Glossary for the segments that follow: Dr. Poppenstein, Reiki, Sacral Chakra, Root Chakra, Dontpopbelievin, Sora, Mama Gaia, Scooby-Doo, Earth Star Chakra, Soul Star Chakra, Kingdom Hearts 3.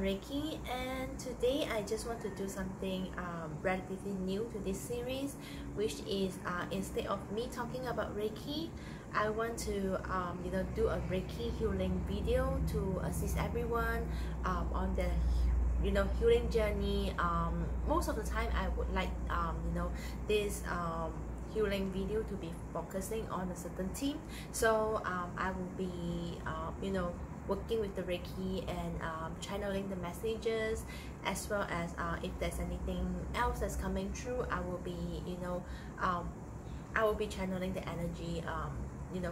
Reiki, and today I just want to do something relatively new to this series, which is instead of me talking about Reiki, I want to do a Reiki healing video to assist everyone on their healing journey. Most of the time I would like this healing video to be focusing on a certain theme, so I will be working with the Reiki and channeling the messages, as well as if there's anything else that's coming through, I will be channeling the energy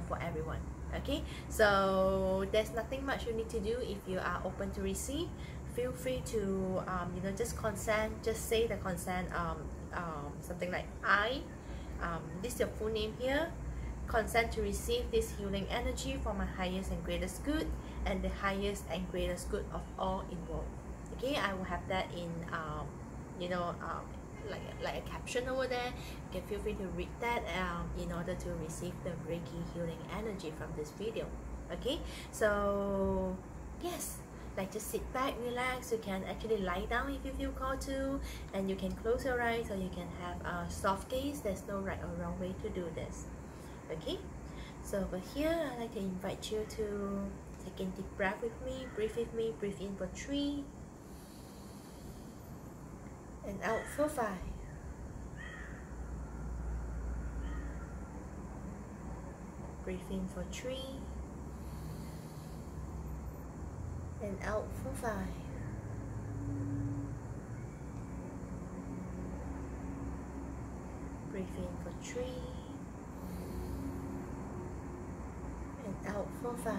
for everyone. Okay, so there's nothing much you need to do. If you are open to receive, feel free to just consent, just say the consent, something like I this is your full name here, consent to receive this healing energy for my highest and greatest good, and the highest and greatest good of all involved. Okay, I will have that in like a caption over there. You can feel free to read that in order to receive the Reiki healing energy from this video. Okay, so yes, like just sit back, relax. You can actually lie down if you feel called to, and you can close your eyes, or you can have a soft gaze. There's no right or wrong way to do this. Okay, so over here I'd like to invite you to take a deep breath with me. Breathe with me. Breathe in for 3 and out for 5. Breathe in for 3 and out for 5. Breathe in for 3 and out for 5.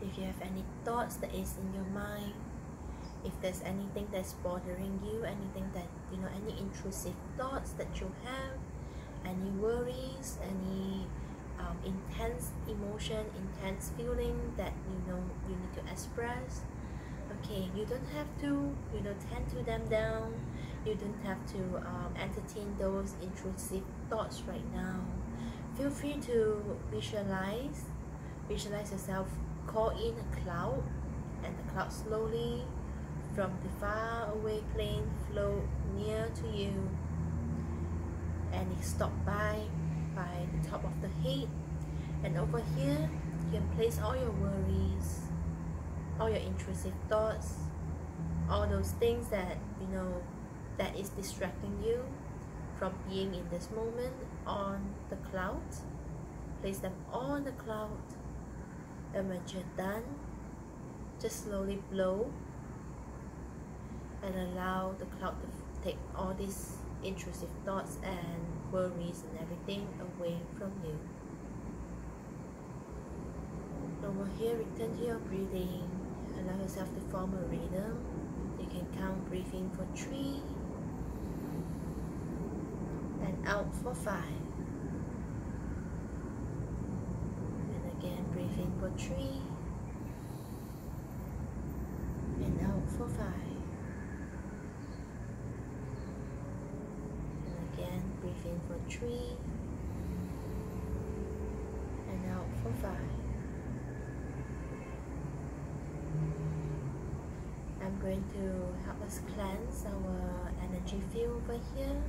If you have any thoughts that is in your mind, if there's anything that's bothering you, anything that any intrusive thoughts that you have, any worries, any intense emotion, intense feeling that you need to express. Okay, you don't have to tend to them down. You don't have to entertain those intrusive thoughts right now. Feel free to visualize yourself. Call in a cloud, and the cloud slowly from the far away plane float near to you, and it stopped by the top of the head. And over here you can place all your worries, all your intrusive thoughts, all those things that that is distracting you from being in this moment on the cloud. Place them on the cloud, and when you're done, just slowly blow and allow the cloud to take all these intrusive thoughts and worries and everything away from you. Over here, return to your breathing. Allow yourself to form a rhythm. You can count, breathe in for 3 and out for 5. And again, breathe in for 3 and out for 5. Breathe in for 3 and out for 5. I'm going to help us cleanse our energy field over here.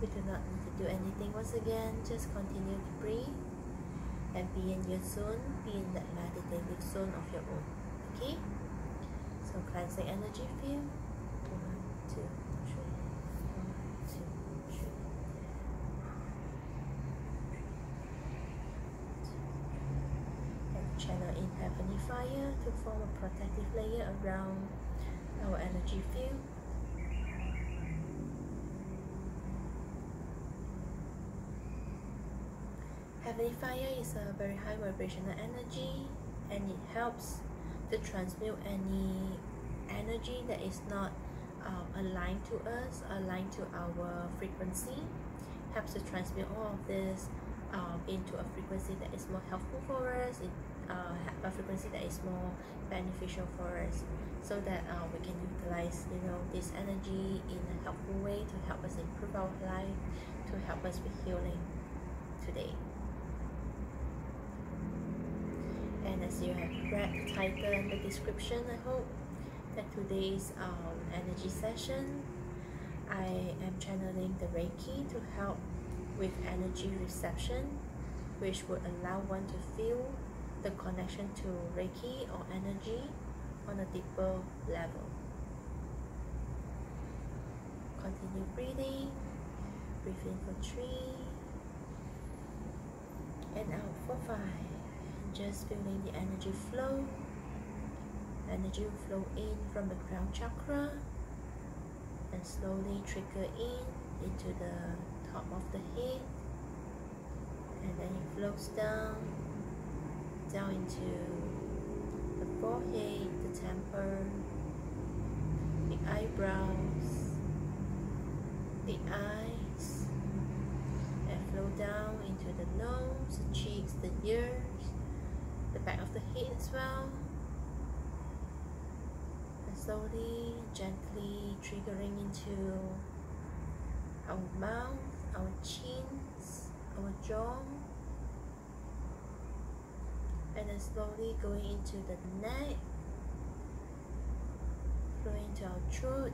We do not need to do anything once again, just continue to breathe and be in your zone, be in that meditative zone of your own. Okay? So cleansing energy field. 1, 2, 3. Channel in heavenly fire to form a protective layer around our energy field. Heavenly fire is a very high vibrational energy, and it helps to transmute any energy that is not aligned to us, aligned to our frequency. Helps to transmute all of this into a frequency that is more helpful for us. A frequency that is more beneficial for us, so that we can utilize this energy in a helpful way to help us improve our life, to help us with healing today. as you have read the title and the description, I hope that today's energy session, I am channeling the Reiki to help with energy reception, which would allow one to feel the connection to Reiki or energy on a deeper level. Continue breathing. Breathe in for 3 and out for 5. And just feeling the energy flow. Energy will flow in from the crown chakra and slowly trickle in into the top of the head, and then it flows down into the forehead, the temple, the eyebrows, the eyes, and flow down into the nose, the cheeks, the ears, the back of the head as well, and slowly, gently triggering into our mouth, our chins, our jaw, and then slowly going into the neck, flowing to our throat,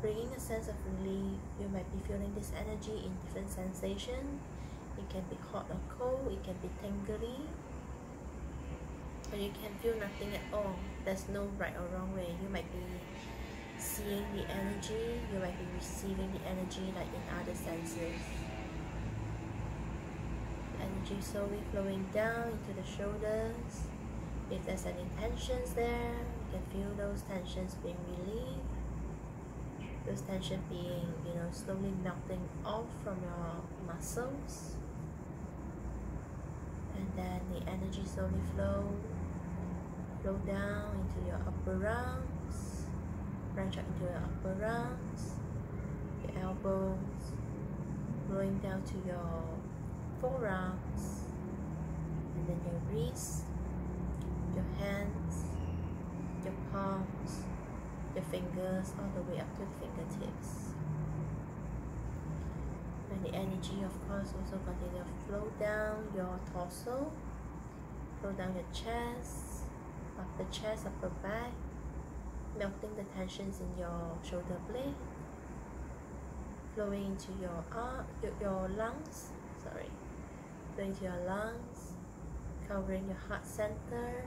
bringing a sense of relief. You might be feeling this energy in different sensations. It can be hot or cold, it can be tingly, and you can feel nothing at all. There's no right or wrong way. You might be seeing the energy, you might be receiving the energy like in other senses. Energy slowly flowing down into the shoulders. If there's any tensions there, you can feel those tensions being relieved. Those tensions being, slowly melting off from your muscles. And then the energy slowly flow down into your upper arms, branch out into your upper arms, your elbows, flowing down to your forearms, and then your wrists, your hands, your palms, your fingers, all the way up to the fingertips. And the energy, of course, also continue to flow down your torso, flow down your chest, up the chest, upper back, melting the tensions in your shoulder blade, flowing into your lungs, going to your lungs, covering your heart center,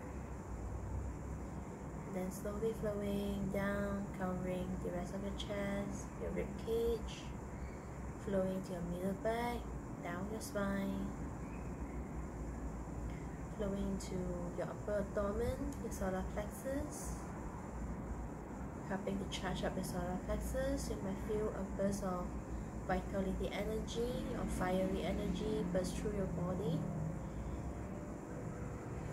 and then slowly flowing down, covering the rest of your chest, your rib cage, flowing to your middle back, down your spine, flowing to your upper abdomen, your solar plexus, helping to charge up your solar plexus. You might feel a burst of vitality energy or fiery energy burst through your body.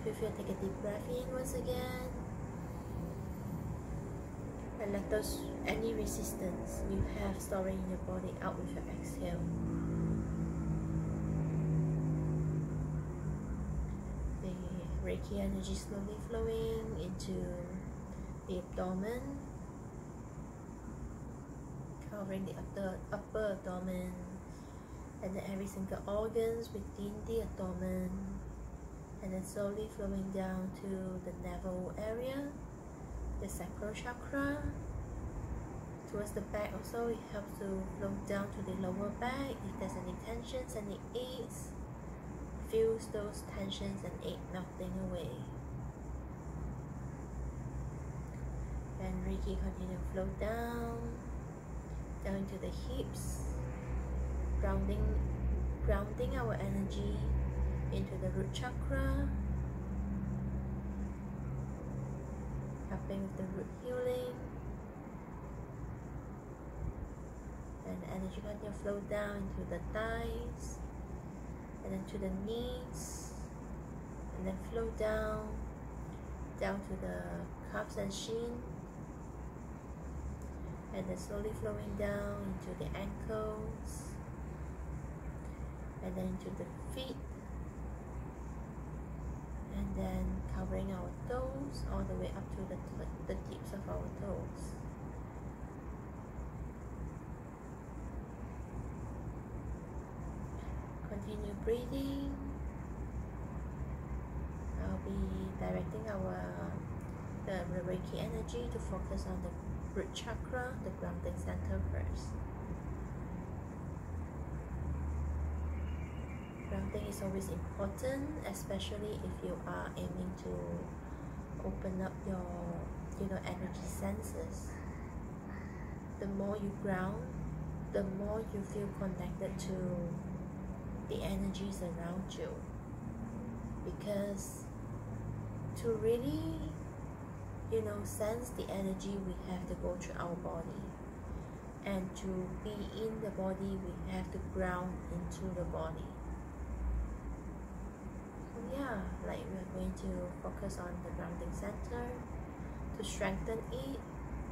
Feel free to take a deep breath in once again, and let any resistance you have storing in your body out with your exhale. The Reiki energy slowly flowing into the abdomen, covering the upper abdomen, and then every single organs within the abdomen, and then slowly flowing down to the navel area, the sacral chakra. Towards the back also, it helps to flow down to the lower back. If there's any tensions, any aches, feels those tensions and ache melting away. And Reiki continue to flow down into the hips, grounding our energy into the root chakra, helping with the root healing. And energy continue to flow down into the thighs, and then to the knees, and then flow down to the calves and shin, and then slowly flowing down into the ankles, and then into the feet, and then covering our toes all the way up to the tips of our toes. Continue breathing, I'll be directing the Reiki energy to focus on the root chakra, the grounding center first. Grounding is always important, especially if you are aiming to open up your energy senses. The more you ground, the more you feel connected to the energies around you. Because to really, sense the energy, we have to go through our body. And to be in the body, we have to ground into the body. So yeah, we're going to focus on the grounding center to strengthen it.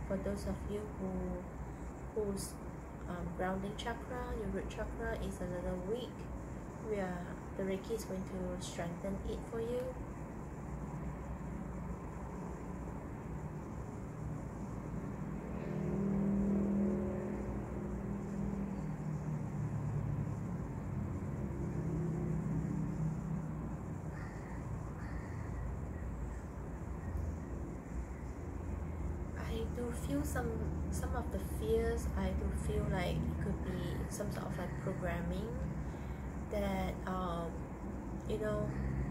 For those of you who's grounding chakra, your root chakra is a little weak, the Reiki is going to strengthen it for you. I do feel some of the fears. I do feel like it could be some sort of programming that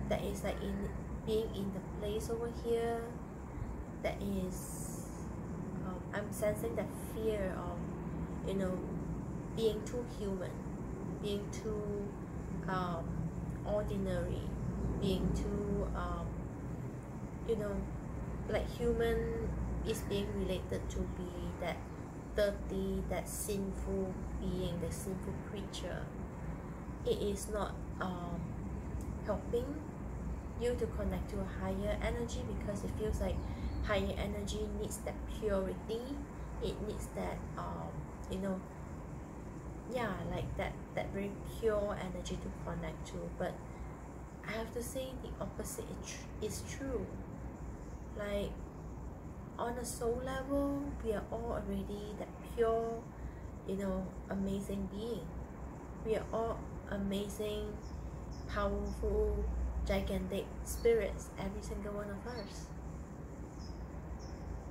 that is in being in the place over here. That is, I'm sensing that fear of being too human, being too ordinary, being too human is being related to be that dirty, that sinful being, the sinful creature. It is not helping you to connect to a higher energy, because it feels like higher energy needs that purity. It needs that that very pure energy to connect to. But I have to say the opposite is true. Like, on a soul level, we are all already that pure, amazing being. We are all amazing, powerful, gigantic spirits, every single one of us.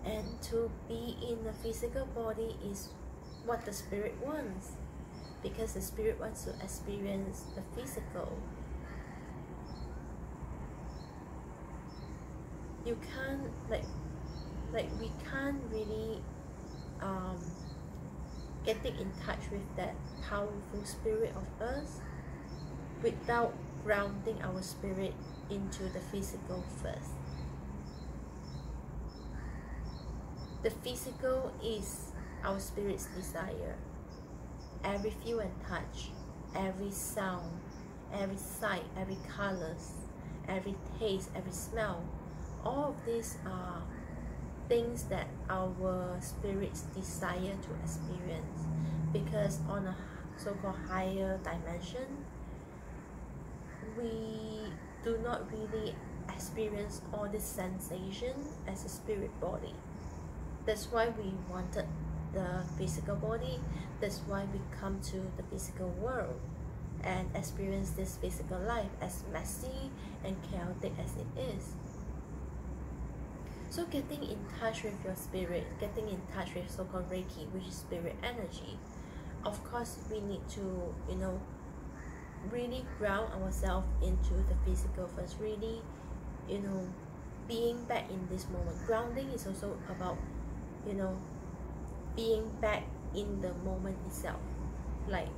And to be in the physical body is what the spirit wants, because the spirit wants to experience the physical. You can't, we can't really getting in touch with that powerful spirit of us without grounding our spirit into the physical first. The physical is our spirit's desire. Every feel and touch, every sound, every sight, every colors, every taste, every smell, all of these are things that our spirits desire to experience, because on a so-called higher dimension, we do not really experience all this sensation as a spirit body. That's why we wanted the physical body. That's why we come to the physical world and experience this physical life, as messy and chaotic as it is. So getting in touch with your spirit, getting in touch with so-called Reiki, which is spirit energy, of course we need to, really ground ourselves into the physical first, really, being back in this moment. Grounding is also about, being back in the moment itself, like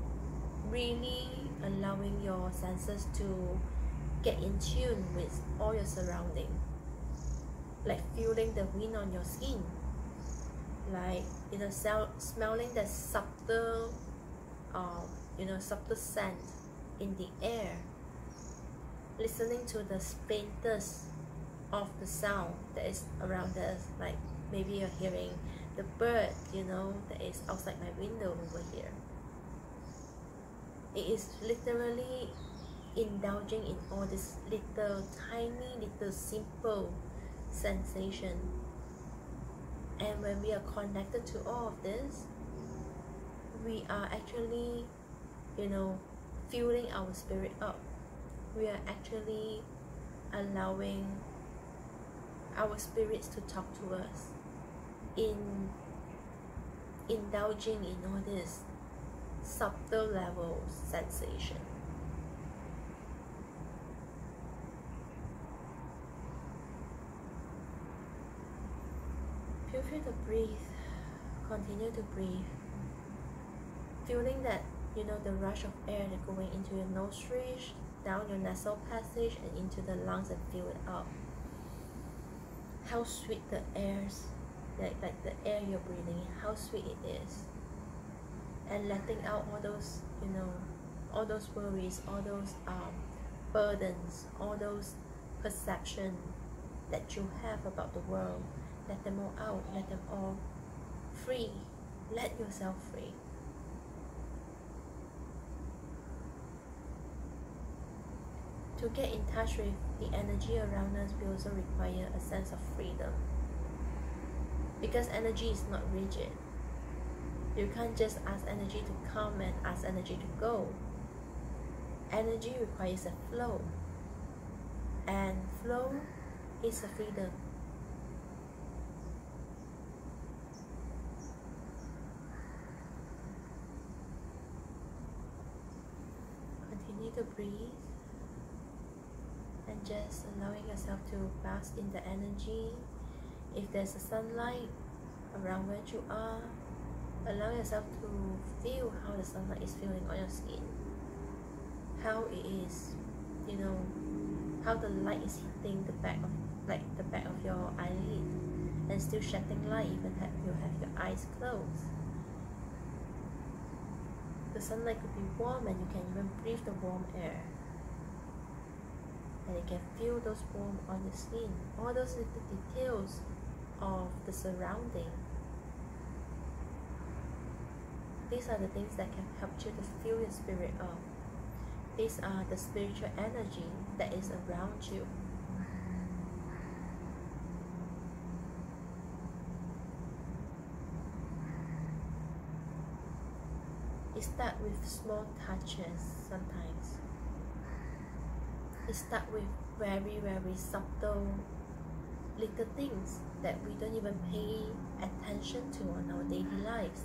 really allowing your senses to get in tune with all your surroundings. Like feeling the wind on your skin, like smelling the subtle, subtle scent in the air, listening to the faintest of the sound that is around us. Like maybe you're hearing the bird, that is outside my window over here. It is literally indulging in all this little simple sensation. And when we are connected to all of this, we are actually fueling our spirit up. We are actually allowing our spirits to talk to us, in indulging in all these subtle level sensation. Feel free to breathe, continue to breathe, feeling that, you know, the rush of air that going into your nostrils, down your nasal passage and into the lungs, and fill it up. How sweet the air, like the air you're breathing, how sweet it is. And letting out all those, you know, all those worries, all those burdens, all those perceptions that you have about the world. Let them all out, let them all free, let yourself free. To get in touch with the energy around us, we also require a sense of freedom. Because energy is not rigid. You can't just ask energy to come and ask energy to go. Energy requires a flow. And flow is a freedom. Continue to breathe. And just allowing yourself to bask in the energy. If there's a sunlight around where you are, allow yourself to feel how the sunlight is feeling on your skin, how it is, you know, how the light is hitting the back of, like, the back of your eyelid, and still shedding light even if you have your eyes closed. The sunlight could be warm, and you can even breathe the warm air. And you can feel those warm on your skin, all those little details of the surrounding. These are the things that can help you to fill your spirit up. These are the spiritual energy that is around you. It starts with small touches sometimes. It starts with very subtle little things that we don't even pay attention to on our daily lives.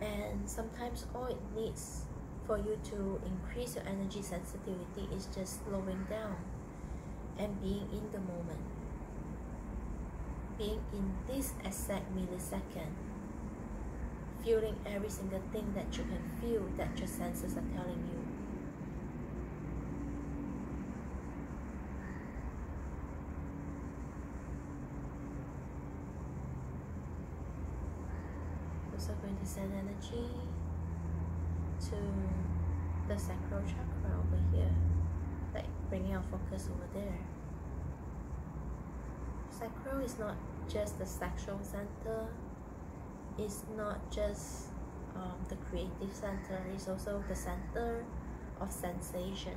And sometimes all it needs for you to increase your energy sensitivity is just slowing down and being in the moment. Being in this exact millisecond. Feeling every single thing that you can feel, that your senses are telling you. Also going to send energy to the sacral chakra over here, like bringing our focus over there. Sacral is not just the sexual center, it's not just the creative center, it's also the center of sensation.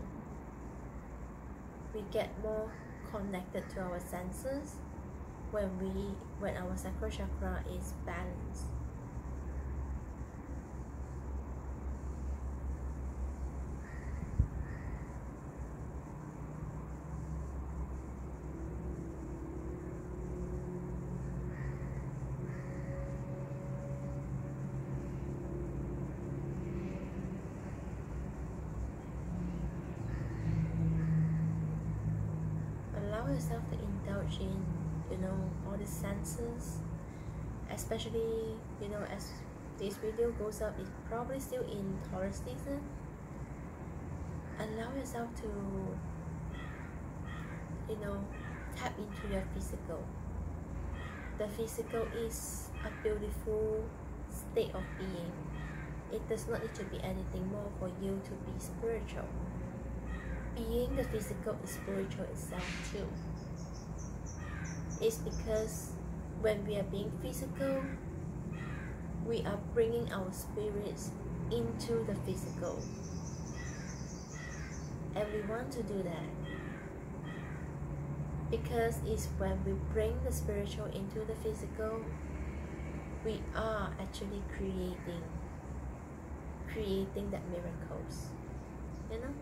We get more connected to our senses when our sacral chakra is balanced. Yourself to indulge in, you know, all the senses, especially, you know, as this video goes up, it's probably still in Taurus season. Allow yourself to, you know, tap into your physical. The physical is a beautiful state of being. It does not need to be anything more for you to be spiritual. Being the physical is spiritual itself too. It's because when we are being physical, we are bringing our spirits into the physical. And we want to do that. Because it's when we bring the spiritual into the physical, we are actually creating that miracles. You know?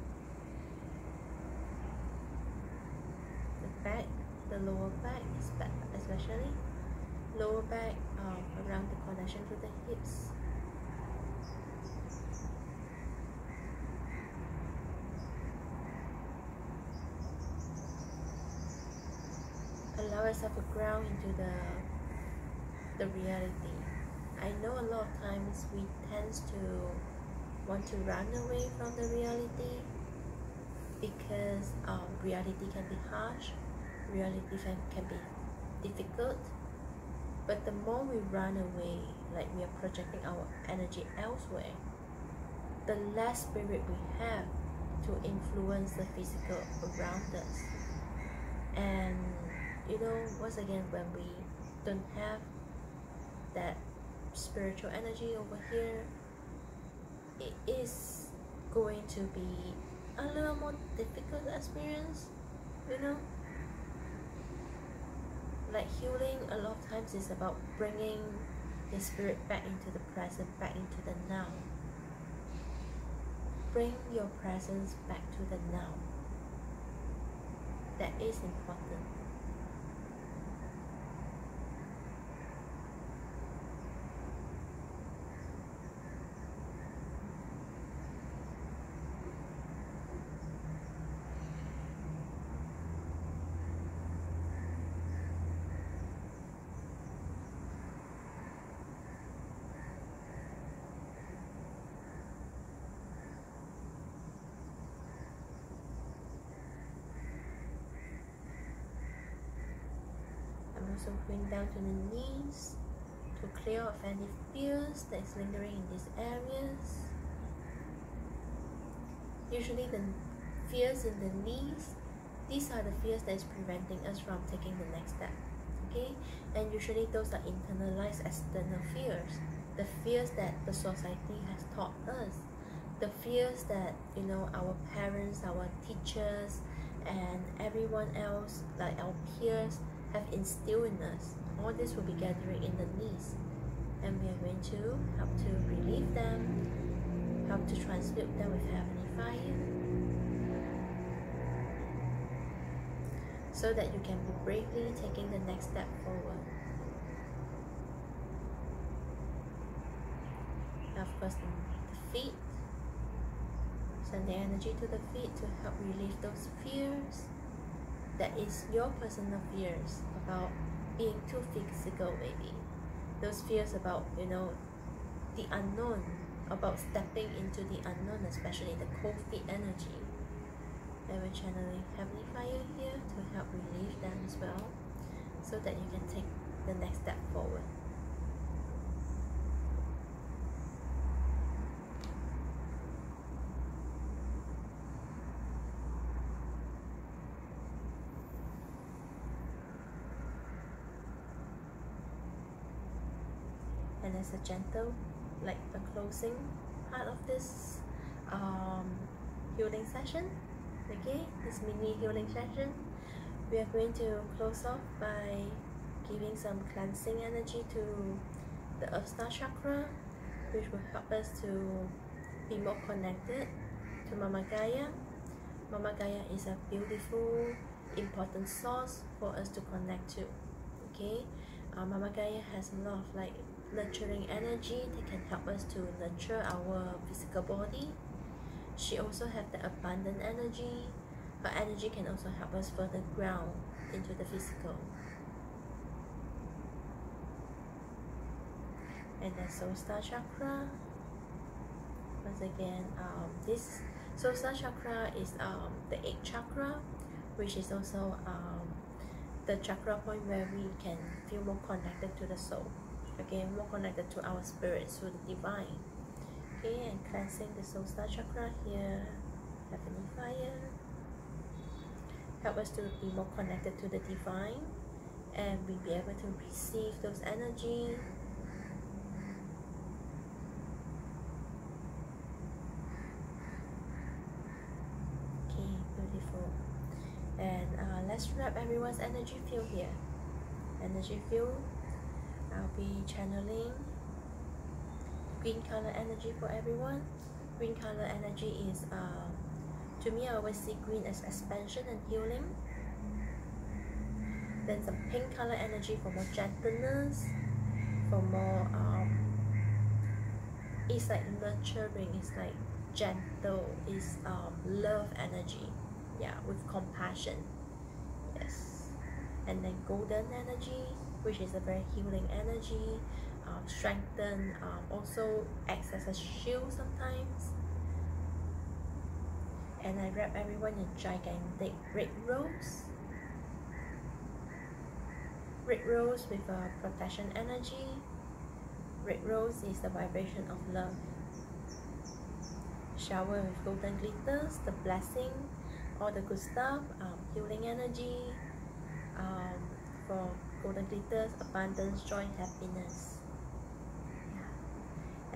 lower back, especially lower back, around the connection to the hips. Allow yourself to ground into the reality. I know a lot of times we tend to want to run away from the reality because reality can be harsh, reality can be difficult. But the more we run away, like we are projecting our energy elsewhere, the less spirit we have to influence the physical around us. And you know, once again, when we don't have that spiritual energy over here, it is going to be a little more difficult to experience, you know? Like healing, a lot of times is about bringing the spirit back into the present, back into the now. Bring your presence back to the now. That is important. Also bring down to the knees to clear off any fears that is lingering in these areas. Usually the fears in the knees, these are the fears that is preventing us from taking the next step. Okay? And usually those are internalized external fears. The fears that the society has taught us. The fears that, you know, our parents, our teachers, and everyone else, like our peers, have instilled in us. All this will be gathering in the knees, and we are going to help to relieve them, help to transmute them with heavenly fire, so that you can be bravely taking the next step forward. Now of course the feet, send the energy to the feet to help relieve those fears. That is your personal fears about being too physical, maybe. Those fears about, you know, the unknown, about stepping into the unknown, especially the cold feet energy. And we're channeling heavenly fire here to help relieve them as well, so that you can take the next step forward. And as a gentle, like the closing part of this healing session, okay, this mini healing session, we are going to close off by giving some cleansing energy to the Earth Star Chakra, which will help us to be more connected to Mama Gaia. Mama Gaia is a beautiful, important source for us to connect to, okay? Mama Gaia has a lot of, like, nurturing energy that can help us to nurture our physical body. She also has the abundant energy. Her energy can also help us further ground into the physical. And the Soul Star Chakra. Once again, this Soul Star Chakra is the 8th chakra, which is also the chakra point where we can feel more connected to the soul. Okay, more connected to our spirits, to the divine. Okay, and cleansing the Soul Star Chakra here, heavenly fire. Help us to be more connected to the divine, and we'll be able to receive those energies. Okay, beautiful. And let's wrap everyone's energy field here. Energy field. I'll be channeling green color energy for everyone. Green color energy is, to me, I always see green as expansion and healing. Then some pink color energy for more gentleness, for more it's like nurturing, it's like gentle, it's love energy, yeah, with compassion. Yes. And then golden energy, which is a very healing energy, strengthen, also acts as a shield sometimes. And I wrap everyone in gigantic red rose. Red rose with a protection energy. Red rose is the vibration of love. Shower with golden glitters, the blessing, all the good stuff, healing energy, for golden glitters, abundance, joy, happiness. Yeah.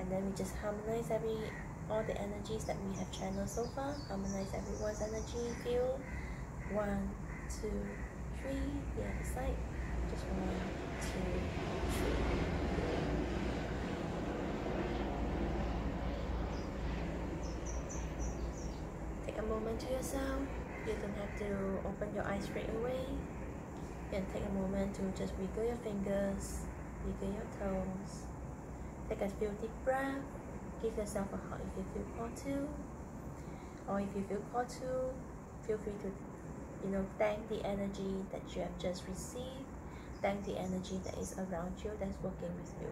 And then we just harmonize all the energies that we have channeled so far. Harmonize everyone's energy field. 1, 2, 3, the other side. Just 1, 2, 3. Take a moment to yourself. You don't have to open your eyes straight away. You can take a moment to just wiggle your fingers, wiggle your toes. Take a few deep breaths. Give yourself a hug if you feel called to, or if you feel called to, feel free to, you know, thank the energy that you have just received. Thank the energy that is around you, that's working with you.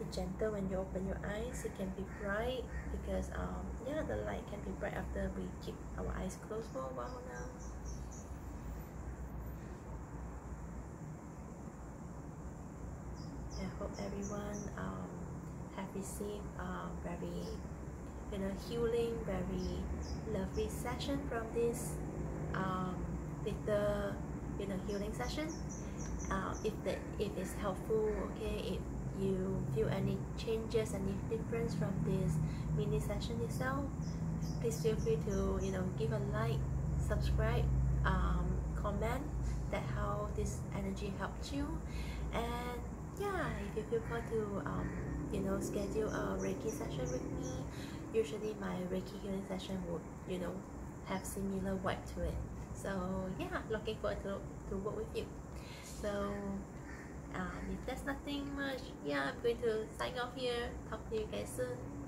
Be gentle when you open your eyes. It can be bright because yeah, the light can be bright after we keep our eyes closed for a while now. I hope everyone have received a very, you know, healing, very lovely session from this little, you know, healing session. If it's helpful, okay, if you feel any changes, any difference from this mini session itself, please feel free to, you know, give a like, subscribe, comment that how this energy helped you. And yeah, if you feel called to, you know, schedule a Reiki session with me. Usually my Reiki healing session would, you know, have similar vibe to it. So yeah, looking forward to work with you. So if there's nothing much, yeah, I'm going to sign off here. Talk to you guys soon.